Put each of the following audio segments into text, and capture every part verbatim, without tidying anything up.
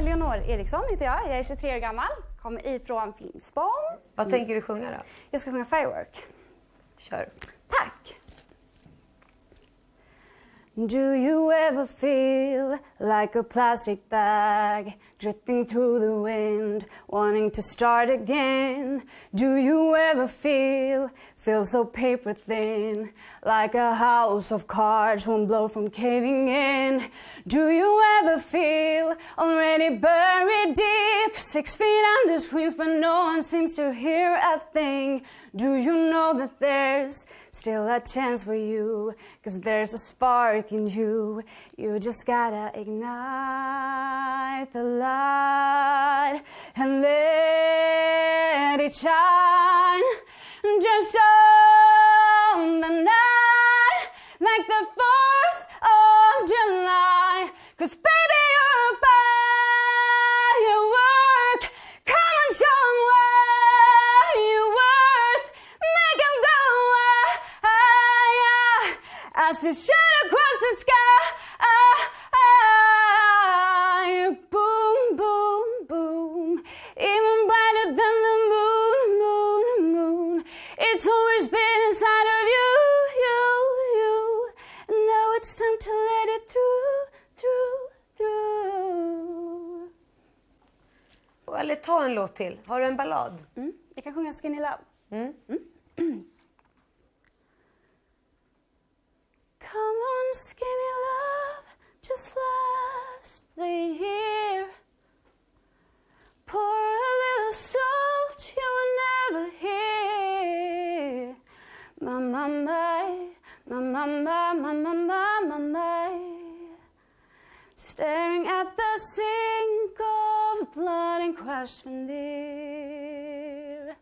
Elenor Eriksson heter jag, jag är tjugotre år gammal, kommer ifrån Finsborg. Vad mm. tänker du sjunga då? Jag ska sjunga Firework. Kör. Tack! Do you ever feel like a plastic bag drifting through the wind, wanting to start again? Do you ever feel, feel so paper thin, like a house of cards one blow from caving in? Do you ever feel already buried deep, six feet under screams but no one seems to hear a thing? Do you know that there's still a chance for you, 'cause there's a spark in you, you just gotta ignite the light and let it shine, just on the night, like the fourth of July, 'cause baby you're a firework, come and show 'em what you're worth, make 'em go higher, as you shoot across the sky, boom, boom, boom, even brighter than the moon, moon, moon, it's always been inside of you, you, you, and now it's time to let it through, through, through. Eller ta en låt till, har du en ballad? Mm. Jag kan sjunga Skinny Love. Mm. Mm. Come on Skinny Love, just last the year, pour a little salt, you will never hear. My, my, my, my, my, my, my, my, my, my, staring at the sink of blood and crushed veneer.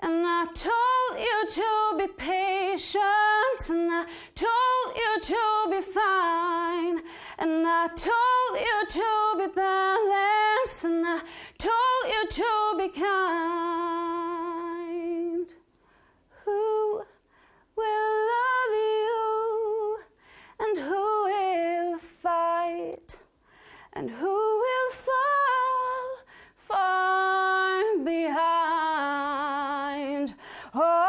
And I told you to be patient, and I told you to be fine, and I told you to be balanced, and I told you to be kind. Who will love you, and who will fight, and who will fall far behind? Oh,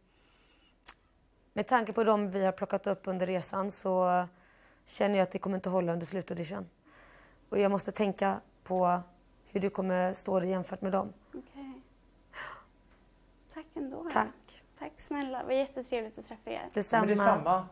med tanke på dem vi har plockat upp under resan så känner jag att det kommer inte hålla under slutaudition. Och jag måste tänka på hur du kommer stå det jämfört med dem. Tack ändå. Tack. Tack snälla. Det var jättetrevligt att träffa er. Detsamma. Men detsamma.